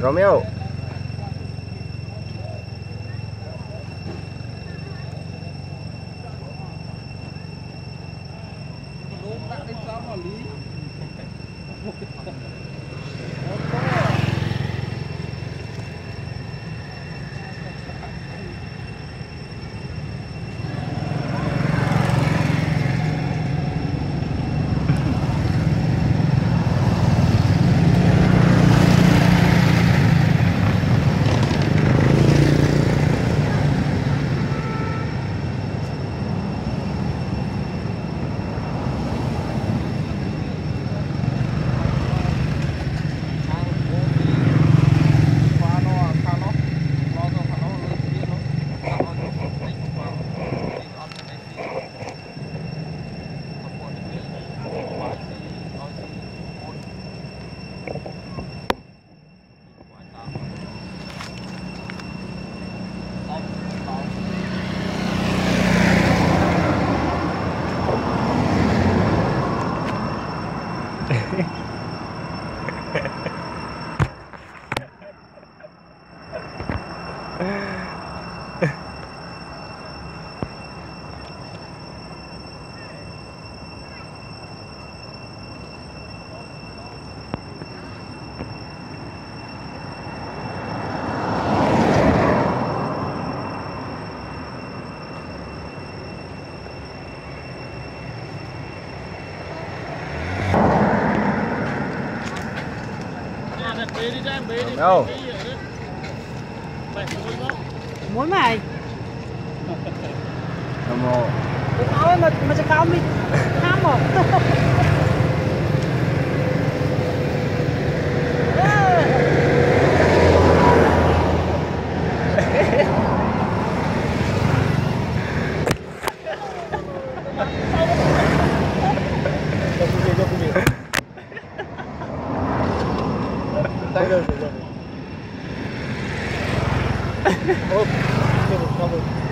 Romeo. Đâu? Muốn mày. Đồng hồ. Ôi mà sẽ cao mình tham một. Thank you. Oh,